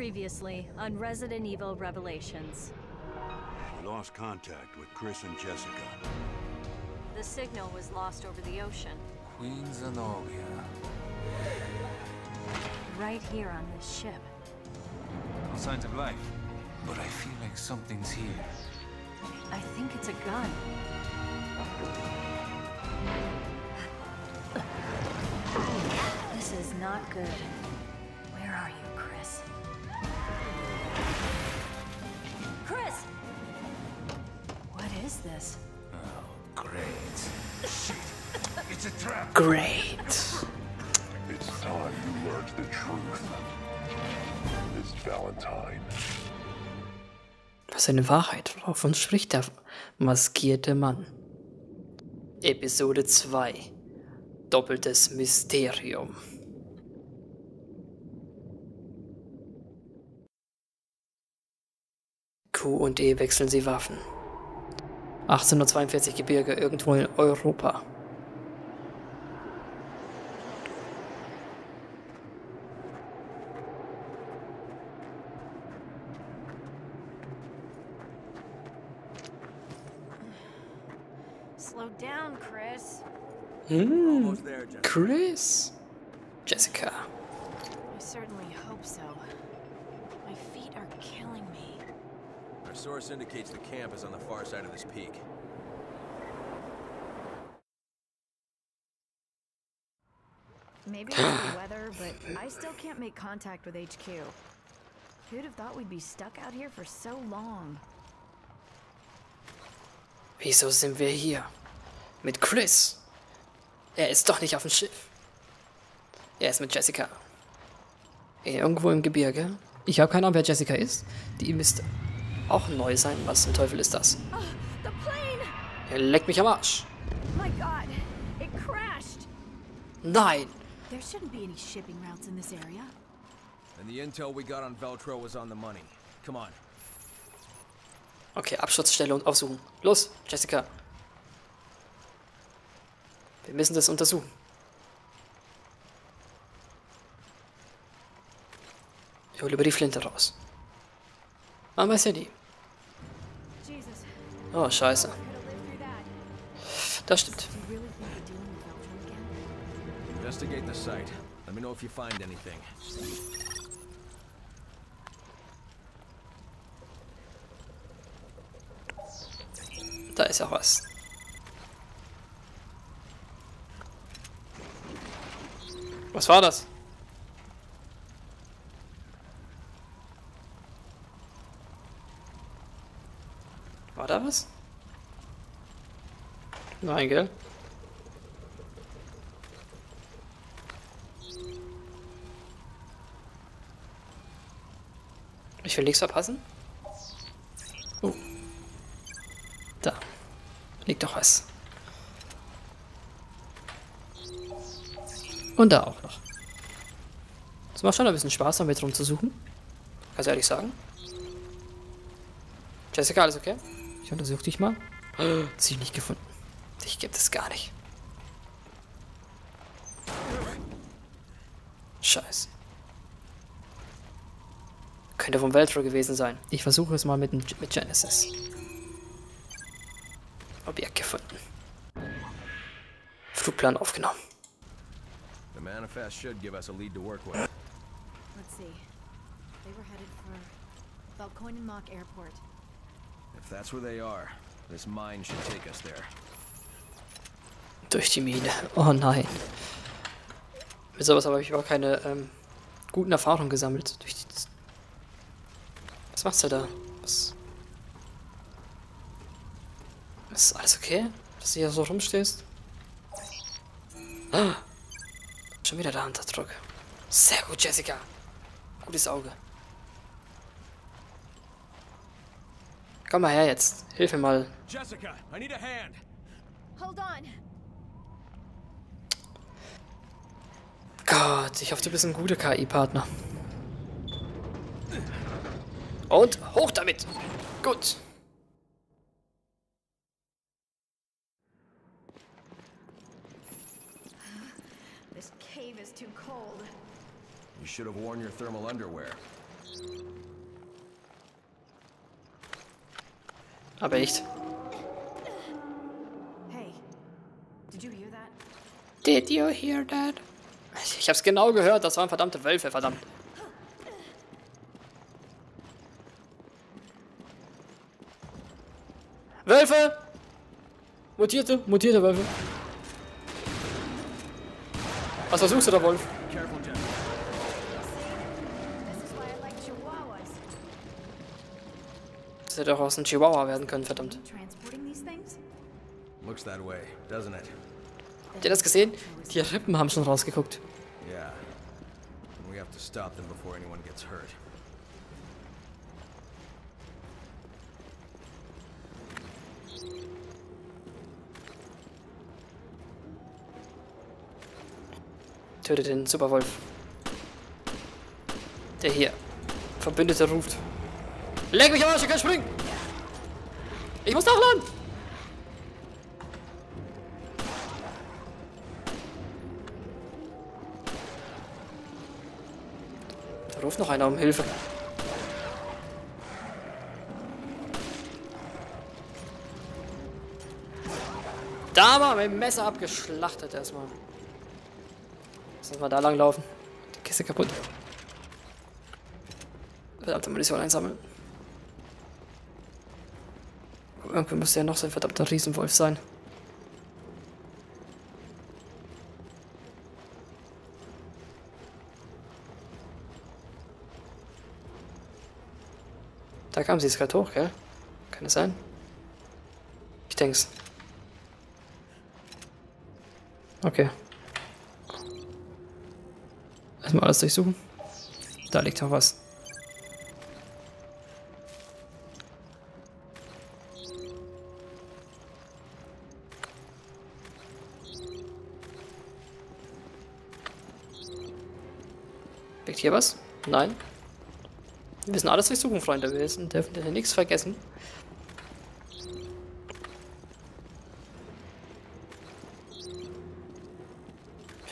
previously on Resident Evil Revelations. We lost contact with Chris and Jessica. The signal was lost over the ocean. Queen Zenobia. Right here on this ship. No signs of life, but I feel like something's here. I think it's a gun. This is not good. Where are you, Chris? Chris! What is this? Oh, great. Shit. It's a trap. Great. It's time you learned the truth. It's Valentine. Was eine Wahrheit. Auf uns spricht der maskierte Mann. Episode 2. Doppeltes Mysterium. Q und E wechseln sie Waffen. 1842 Gebirge, irgendwo in Europa. Hm, Chris. Jessica. I certainly hope so. My feet are killing me. Our source indicates the camp is on the far side of this peak. Maybe it's the weather, but I still can't make contact with HQ. Who'd have thought we'd be stuck out here for so long? Wieso sind wir hier? Mit Chris? Er ist doch nicht auf dem Schiff. Er ist mit Jessica. Irgendwo im Gebirge. Ich habe keine Ahnung, wer Jessica ist. Die müsste auch neu sein. Was zum Teufel ist das? Er leckt mich am Arsch. Nein. There shouldn't be any shipping routes in this area. And the intel we got on Veltro was on the money. Come on. Okay, Absturzstelle und aufsuchen. Los, Jessica. Wir müssen das untersuchen. Ich hole über die Flinte raus. Man weiß ja nie. Oh, scheiße. Das stimmt. Da ist ja was. Was war das? War da was? Nein, gell? Ich will nichts verpassen. Oh. Da. Liegt doch was. Und da auch noch. Es macht schon ein bisschen Spaß, damit rumzusuchen. Kannst du ehrlich sagen? Jessica, alles okay? Ich untersuche dich mal. Dich nicht gefunden. Dich gibt es gar nicht. Scheiße. Könnte vom Veltro gewesen sein. Ich versuche es mal mit Genesis. Objekt gefunden. Flugplan aufgenommen. The manifest should give us a lead to work with. Let's see. They were headed for Valcoyne and Mock Airport. If that's where they are, this mine should take us there. Durch die Mine. Oh nein. Mit sowas habe ich aber keine guten Erfahrungen gesammelt. Durch die Was machst du da? Was? Ist alles okay? Dass du hier so rumstehst? Ah! Schon wieder der Handabdruck. Sehr gut, Jessica. Gutes Auge. Komm mal her jetzt. Hilf mir mal. Jessica, I need a hand. Hold on. Gott, ich hoffe, du bist ein guter KI-Partner. Und hoch damit. Gut. This cave is too cold. You should have worn your thermal underwear. Aber echt. Hey, did you hear that? Did you hear that? Ich hab's genau gehört, das waren verdammte Wölfe, verdammt. Wölfe! Mutierte Wölfe. Was versuchst du da, Wolf? Das hätte doch aus einem Chihuahua werden können, verdammt. Habt ihr das gesehen? Die Rippen haben schon rausgeguckt. Tötet den Superwolf. Der hier. Verbündeter ruft. Leg mich am Arsch, ich kann springen! Ich muss nachladen! Da ruft noch einer um Hilfe. Da haben wir mit dem Messer abgeschlachtet erstmal. Lass uns mal da lang laufen. Die Kiste kaputt. Verdammte Munition einsammeln. Irgendwie muss ja noch so ein verdammter Riesenwolf sein. Da kam sie jetzt gerade hoch, gell? Kann es sein? Ich denk's. Okay. Erstmal alles durchsuchen. Da liegt noch was. Liegt hier was? Nein. Wir müssen alles durchsuchen, Freunde. Wir wissen, dürfen hier nichts vergessen.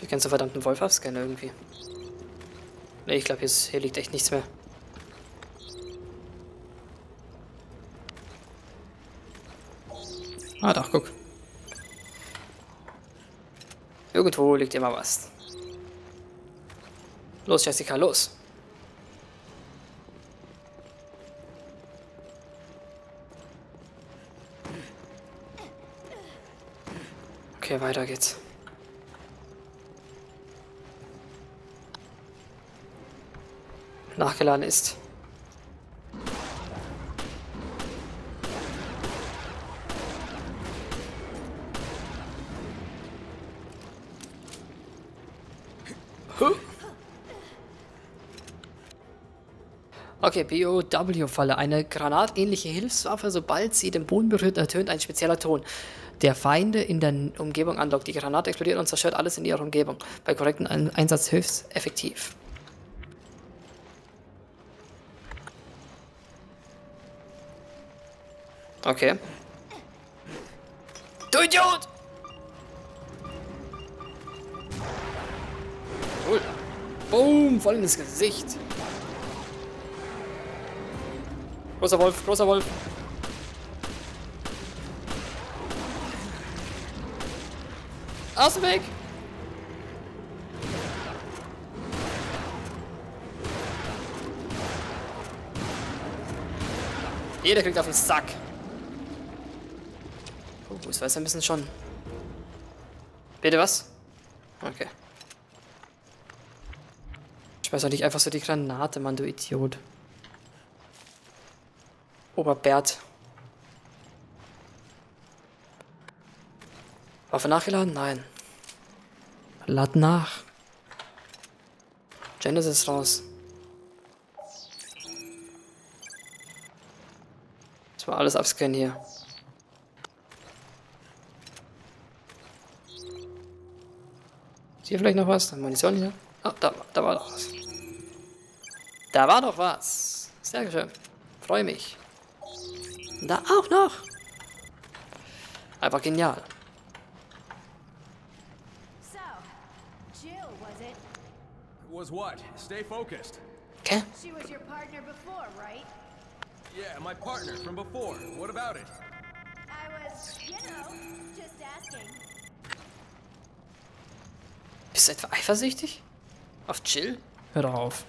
Ich kann so verdammten Wolf abscannen irgendwie. Ne, ich glaube, hier liegt echt nichts mehr. Ah, doch, guck. Irgendwo liegt immer was. Los, Jessica, los! Okay, weiter geht's. Nachgeladen ist. Okay, BOW-Falle. Eine granatähnliche Hilfswaffe, sobald sie den Boden berührt, ertönt ein spezieller Ton, der Feinde in der Umgebung anlockt. Die Granate explodiert und zerstört alles in ihrer Umgebung. Bei korrektem Einsatz höchst effektiv. Okay. Du Idiot! Cool. Boom, voll ins Gesicht. Großer Wolf, großer Wolf. Aus dem Weg! Jeder kriegt auf den Sack. Das weiß er ein bisschen schon. Bitte was? Okay. Ich weiß doch nicht einfach so die Granate, Mann, du Idiot. Oberbert. Waffe nachgeladen? Nein. Lad nach. Genesis raus. Das war alles abscannen hier. Hier vielleicht noch was? Munition hier. Ah, da war doch was. Da war doch was. Sehr schön. Freue mich. Da auch noch. Einfach genial. So, Jill, was it? was what? Stay focused. Okay. She was your partner before, right? Yeah, my partner from before. What about it? I was, you know, just asking. Bist du etwa eifersüchtig? Auf Jill? Hör doch auf.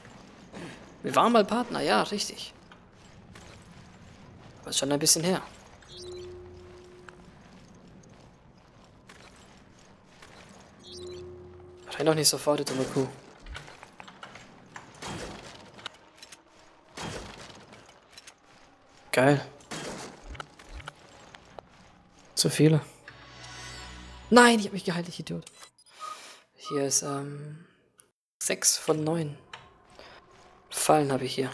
Wir waren mal Partner, ja, richtig. Aber schon ein bisschen her. Renn doch nicht sofort, du dumme Kuh. Geil. Zu viele. Nein, ich hab mich geheilt, ich Idiot. Hier ist 6 von 9. Fallen habe ich hier.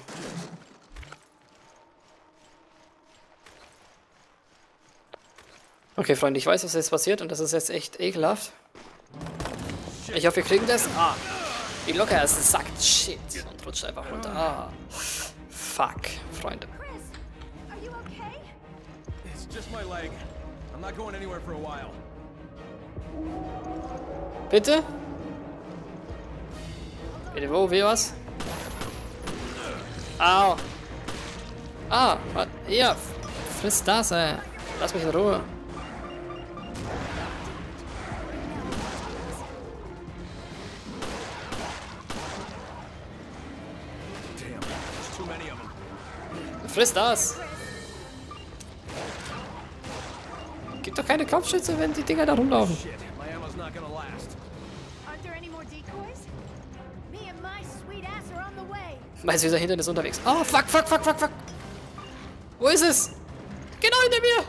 Okay, Freunde, ich weiß, was jetzt passiert und das ist jetzt echt ekelhaft. Ich hoffe, wir kriegen das. Ah. Wie locker es sagt. Shit. Und rutscht einfach runter. Ah. Fuck, Freunde. Bitte? Bitte wo? Wie was? Au. Ah, was? Ja, friss das, ey. Lass mich in Ruhe. Friss das! Gibt doch keine Kopfschütze, wenn die Dinger da rumlaufen. Meinst du, dieser Hindernis unterwegs? Oh, fuck, fuck, fuck, fuck, fuck! Wo ist es? Genau hinter mir!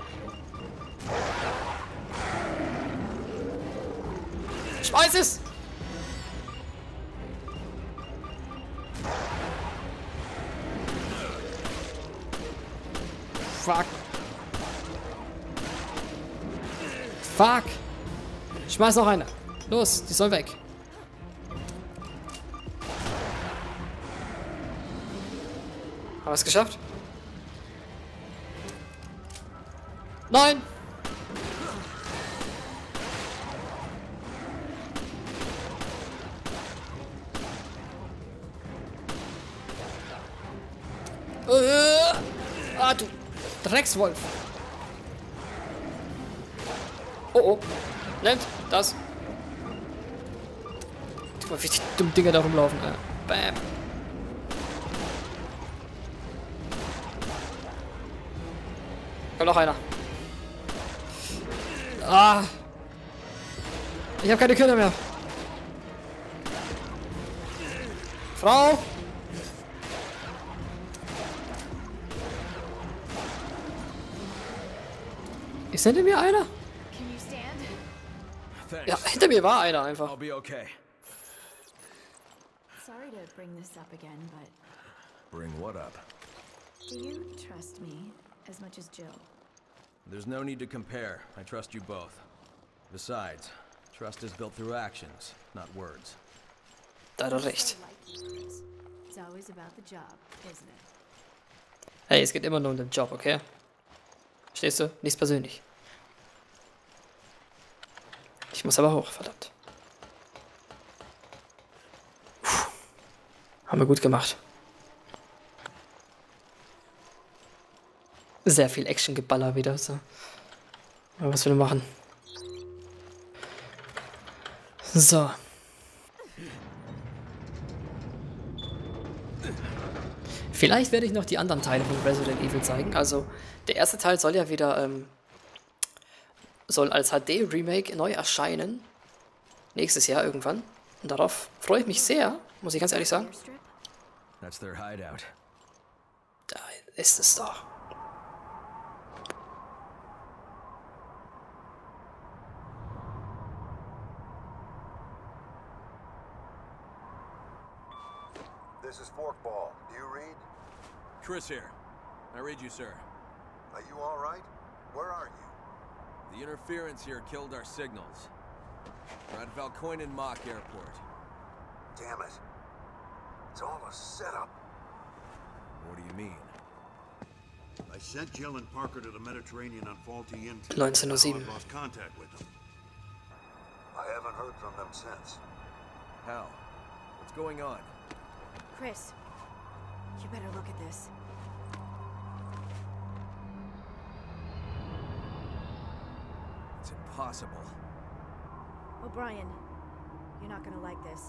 Schmeiß es! Fuck. Fuck. Schmeiß noch eine. Los, die soll weg. Haben wir es geschafft? Nein! Du Dreckswolf. Oh oh. Nehmt das. Guck mal, wie die dummen Dinger da rumlaufen. Bam. Kommt noch einer. Ah. Ich habe keine Körner mehr. Frau. Ist hinter mir einer? Ja, hinter mir war einer einfach. Sorry to bring this up again, but bring what up? Do you trust me as much as Jill? There's no need to compare. I trust you both. Besides, trust is built through actions, not words. Da hat er recht. Hey, es geht immer nur um den Job, okay? Stehst du? Nichts persönlich. Ich muss aber hoch, verdammt. Puh. Haben wir gut gemacht. Sehr viel Action-Geballer wieder. So. Aber was will ich machen? So. Vielleicht werde ich noch die anderen Teile von Resident Evil zeigen. Also, der erste Teil soll ja wieder, soll als HD-Remake neu erscheinen. Nächstes Jahr irgendwann. Und darauf freue ich mich sehr, muss ich ganz ehrlich sagen. Da ist es doch. This is Forkball. Do you read? Chris here. I read you, sir. Are you all right? Where are you? The interference here killed our signals. We're at Valcoyne and Mock Airport. Damn it. It's all a setup. What do you mean? I sent Jill and Parker to the Mediterranean on faulty intel. 1907. I lost contact with them. I haven't heard from them since. Hell. going on. Chris, you better look at this. It's impossible. O'Brien, you're not gonna like this.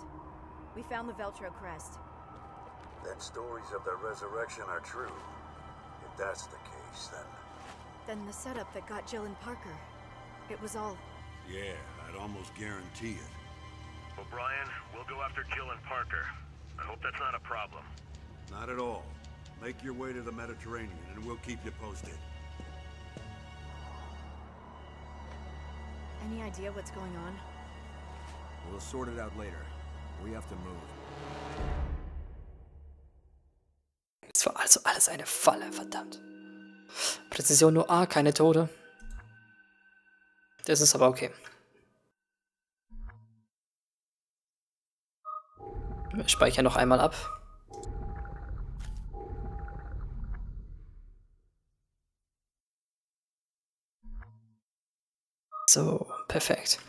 We found the Veltro crest. Then stories of their resurrection are true. If that's the case, then the setup that got Jill and Parker. It was all... Yeah, I'd almost guarantee it. O'Brien, we'll go after Jill and Parker. I hope that's not a problem. Not at all. Make your way to the Mediterranean and we'll keep you posted. Any idea what's going on? We'll sort it out later. We have to move. Es war also alles eine Falle, verdammt. Präzision nur A, keine Tode. Das ist aber okay. Ich speichere noch einmal ab. So, perfekt.